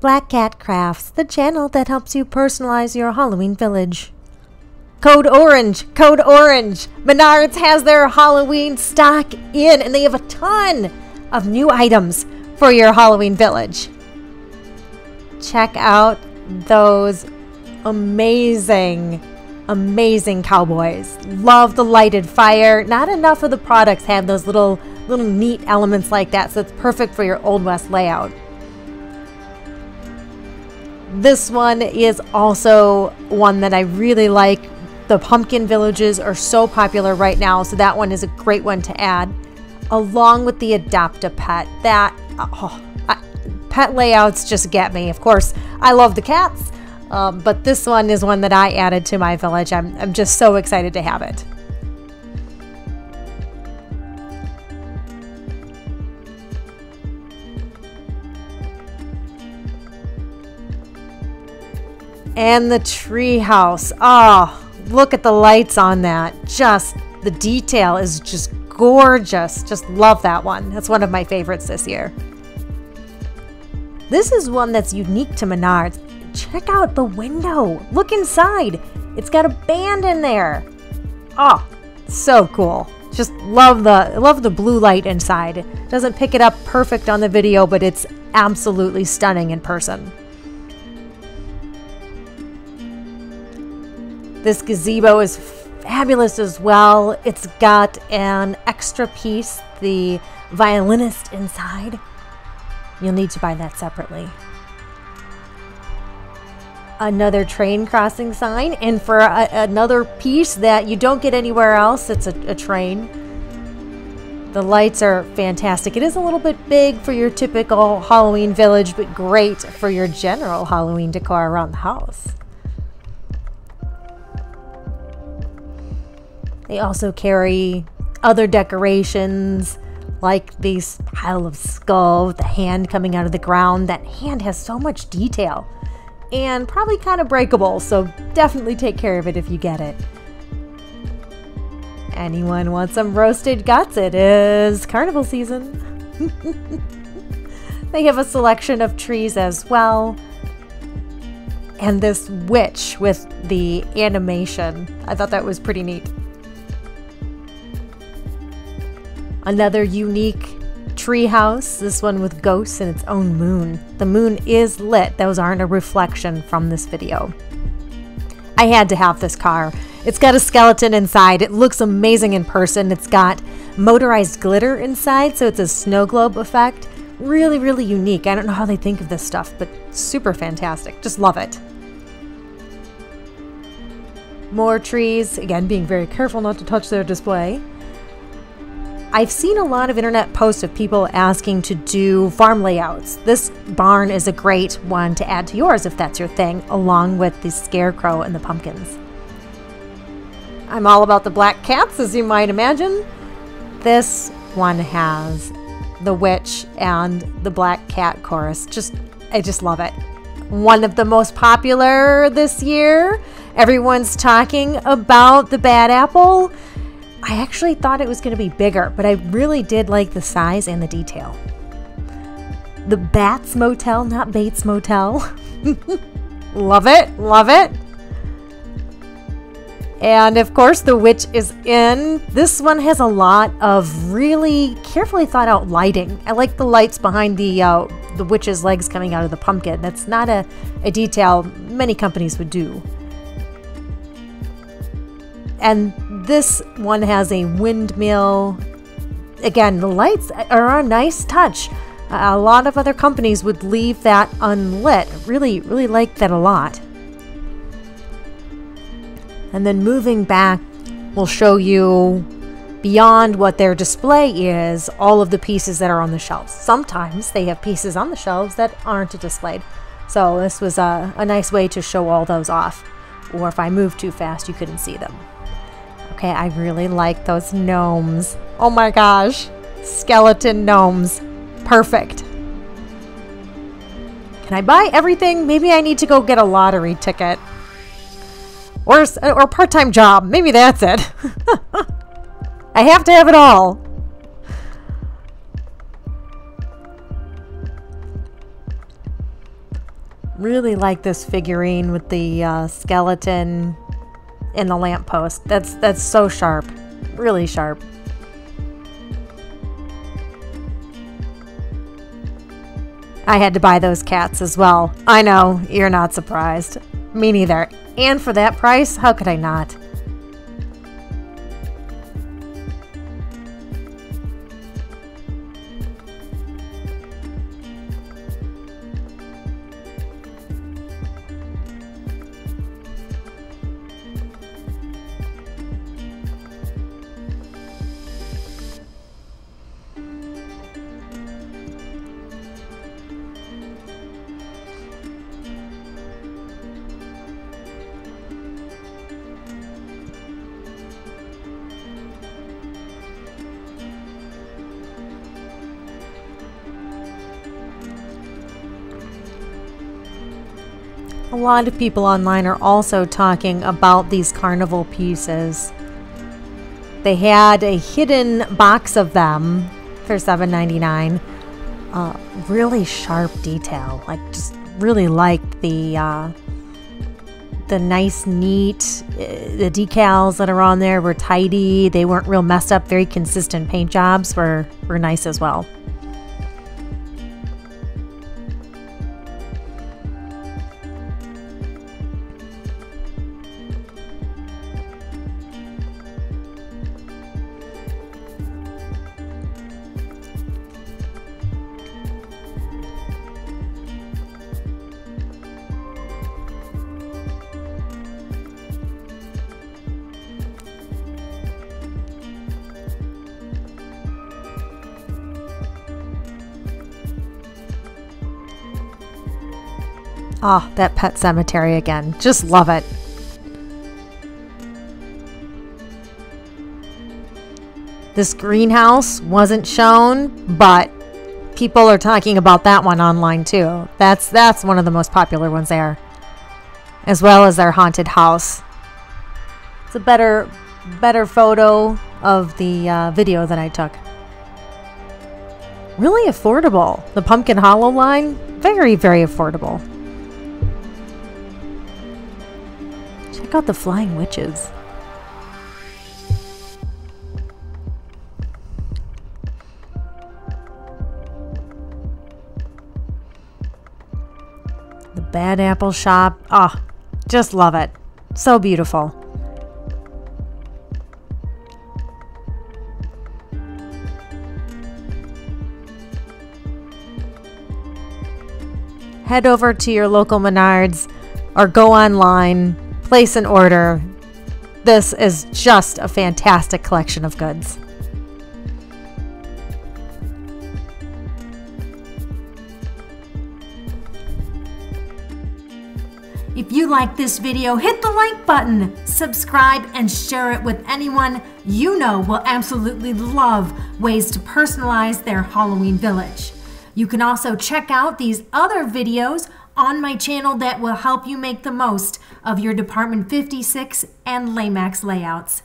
Black Cat Crafts, the channel that helps you personalize your Halloween village. Code Orange! Code Orange! Menards has their Halloween stock in, and they have a ton of new items for your Halloween village. Check out those amazing cowboys. Love the lighted fire. Not enough of the products have those little neat elements like that, so it's perfect for your Old West layout. This one is also one that I really like. The pumpkin villages are so popular right now, so that one is a great one to add, along with the Adopt-a-Pet. That pet layouts just get me. Of course, I love the cats. But this one is one that I added to my village. I'm just so excited to have it. And the tree house. Oh, look at the lights on that. Just the detail is just gorgeous. Just love that one. That's one of my favorites this year. This is one that's unique to Menards. Check out the window. Look inside. It's got a band in there. Oh, so cool. Just love the blue light inside. It doesn't pick it up perfect on the video, but it's absolutely stunning in person. This gazebo is fabulous as well. It's got an extra piece, the violinist inside. You'll need to buy that separately. Another train crossing sign, and for another piece that you don't get anywhere else, it's a train. The lights are fantastic. It is a little bit big for your typical Halloween village, but great for your general Halloween decor around the house. They also carry other decorations, like this pile of skull with the hand coming out of the ground. That hand has so much detail. And probably kind of breakable, so definitely take care of it if you get it. Anyone want some roasted guts? It is carnival season. They have a selection of trees as well. And this witch with the animation. I thought that was pretty neat. Another unique treehouse, this one with ghosts and its own moon. The moon is lit. Those aren't a reflection from this video. I had to have this car. It's got a skeleton inside. It looks amazing in person. It's got motorized glitter inside, so it's a snow globe effect. Really, really unique. I don't know how they think of this stuff, but super fantastic. Just love it. More trees, again, being very careful not to touch their display. I've seen a lot of internet posts of people asking to do farm layouts. This barn is a great one to add to yours if that's your thing, along with the scarecrow and the pumpkins. I'm all about the black cats, as you might imagine. This one has the witch and the black cat chorus. I just love it. One of the most popular this year. Everyone's talking about the bad apple. I actually thought it was going to be bigger, but I really did like the size and the detail. The Bats Motel, not Bates Motel. Love it, love it. And of course, the witch is in. This one has a lot of really carefully thought out lighting. I like the lights behind the witch's legs coming out of the pumpkin. That's not a detail many companies would do. And this one has a windmill. Again, the lights are a nice touch. A lot of other companies would leave that unlit. Really like that a lot. And then moving back, we'll show you beyond what their display is, all of the pieces that are on the shelves. Sometimes they have pieces on the shelves that aren't displayed. So this was a nice way to show all those off. Or if I moved too fast, you couldn't see them. Okay, I really like those gnomes. Oh my gosh, skeleton gnomes. Perfect. Can I buy everything? Maybe I need to go get a lottery ticket. Or a part-time job. Maybe that's it. I have to have it all. Really like this figurine with the skeleton in the lamppost. That's so sharp. Really sharp. I had to buy those cats as well. I know, you're not surprised. Me neither. And for that price, how could I not? A lot of people online are also talking about these carnival pieces. They had a hidden box of them for $7.99. Really sharp detail. Like, just really like the nice, neat, the decals that are on there were tidy. They weren't real messed up. Very consistent paint jobs were nice as well. Oh, that pet cemetery again. Just love it. This greenhouse wasn't shown, but people are talking about that one online too. That's one of the most popular ones there. As well as their haunted house. It's a better photo of the video that I took. Really affordable. The Pumpkin Hollow line, very, very affordable. Check out the flying witches. The Bad Apple Shop. Oh, just love it. So beautiful. Head over to your local Menards or go online. Place an order. This is just a fantastic collection of goods. If you like this video, hit the like button, subscribe, and share it with anyone you know will absolutely love ways to personalize their Halloween village. You can also check out these other videos on my channel that will help you make the most of your Department 56 and Lemax layouts.